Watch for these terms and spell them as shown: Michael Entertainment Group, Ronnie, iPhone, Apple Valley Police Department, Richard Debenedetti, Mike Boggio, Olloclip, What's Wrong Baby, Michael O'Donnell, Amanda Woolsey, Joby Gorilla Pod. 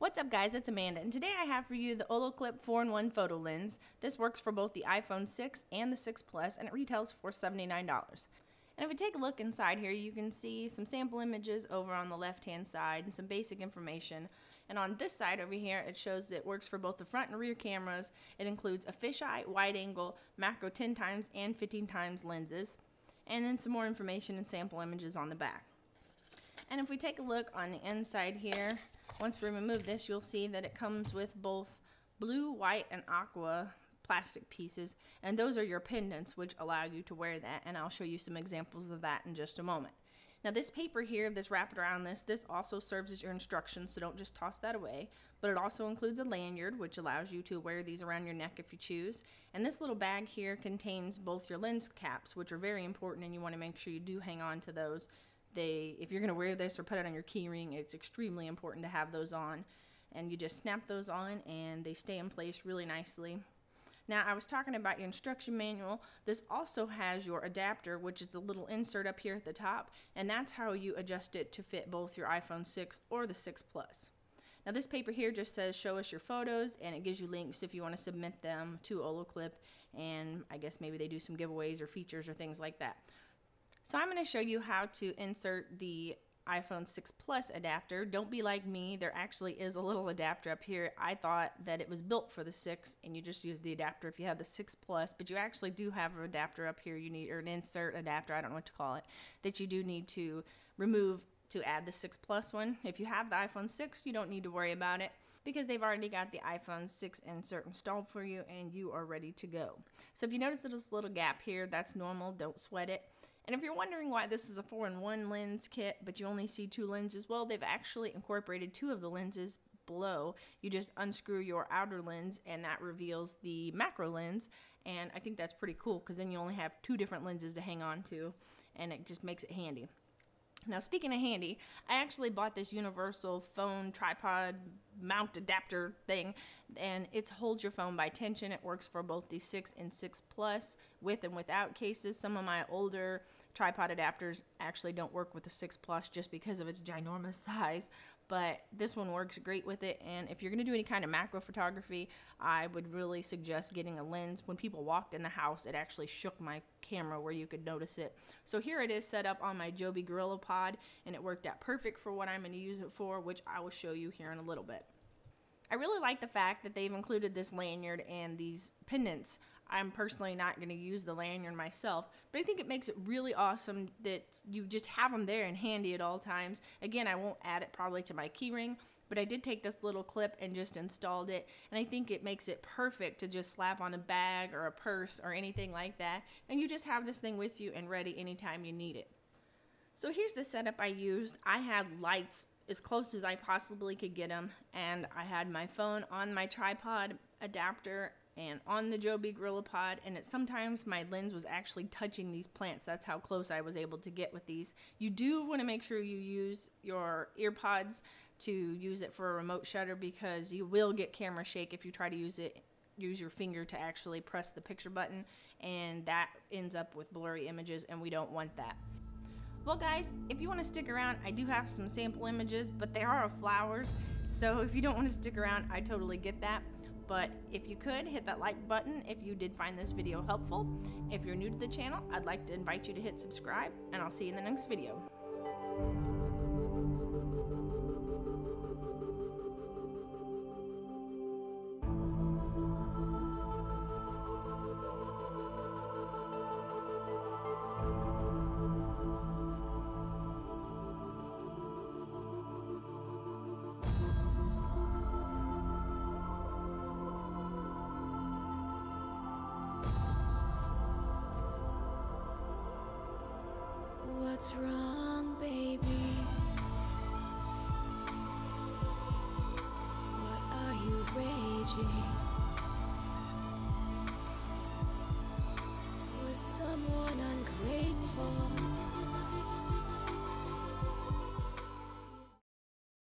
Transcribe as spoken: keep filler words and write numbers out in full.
What's up guys, it's Amanda, and today I have for you the Olloclip four in one photo lens. This works for both the iPhone six and the six Plus, and it retails for seventy-nine dollars. And if we take a look inside here, you can see some sample images over on the left-hand side and some basic information. And on this side over here, it shows that it works for both the front and rear cameras. It includes a fisheye, wide-angle, macro ten times, and fifteen times lenses. And then some more information and sample images on the back. And if we take a look on the inside here, once we remove this, you'll see that it comes with both blue, white, and aqua plastic pieces, and those are your pendants, which allow you to wear that, and I'll show you some examples of that in just a moment. Now this paper here, this wrapped around this, this also serves as your instructions, so don't just toss that away, but it also includes a lanyard, which allows you to wear these around your neck if you choose. And this little bag here contains both your lens caps, which are very important, and you want to make sure you do hang on to those. They, if you're going to wear this or put it on your key ring, it's extremely important to have those on. And you just snap those on and they stay in place really nicely. Now, I was talking about your instruction manual. This also has your adapter, which is a little insert up here at the top, and that's how you adjust it to fit both your iPhone six or the six Plus. Now, this paper here just says, show us your photos, and it gives you links if you want to submit them to Olloclip, and I guess maybe they do some giveaways or features or things like that. So I'm going to show you how to insert the iPhone six Plus adapter. Don't be like me. There actually is a little adapter up here. I thought that it was built for the six and you just use the adapter if you had the six Plus, but you actually do have an adapter up here you need, or an insert adapter, I don't know what to call it, that you do need to remove to add the six Plus one. If you have the iPhone six, you don't need to worry about it because they've already got the iPhone six insert installed for you and you are ready to go. So if you notice this little gap here, that's normal, don't sweat it. And if you're wondering why this is a four in one lens kit, but you only see two lenses, well, they've actually incorporated two of the lenses below. You just unscrew your outer lens and that reveals the macro lens, and I think that's pretty cool because then you only have two different lenses to hang on to, and it just makes it handy. Now, speaking of handy, I actually bought this universal phone tripod mount adapter thing, and it holds your phone by tension. It works for both the six and six Plus with and without cases. Some of my older tripod adapters actually don't work with the six Plus just because of its ginormous size, but this one works great with it. And if you're going to do any kind of macro photography, I would really suggest getting a lens. When people walked in the house, it actually shook my camera where you could notice it. So here it is set up on my Joby Gorilla Pod. Pod, and it worked out perfect for what I'm going to use it for, which I will show you here in a little bit. I really like the fact that they've included this lanyard and these pendants. I'm personally not going to use the lanyard myself, but I think it makes it really awesome that you just have them there and handy at all times. Again, I won't add it probably to my keyring, but I did take this little clip and just installed it, and I think it makes it perfect to just slap on a bag or a purse or anything like that, and you just have this thing with you and ready anytime you need it. So here's the setup I used. I had lights as close as I possibly could get them, and I had my phone on my tripod adapter and on the Joby Gorilla Pod, and it, sometimes my lens was actually touching these plants. That's how close I was able to get with these. You do want to make sure you use your ear pods to use it for a remote shutter because you will get camera shake if you try to use it. Use your finger to actually press the picture button, and that ends up with blurry images, and we don't want that. Well guys, if you want to stick around, I do have some sample images, but they are of flowers, so if you don't want to stick around, I totally get that. But if you could, hit that like button if you did find this video helpful. If you're new to the channel, I'd like to invite you to hit subscribe, and I'll see you in the next video. What's wrong, baby? What are you raging?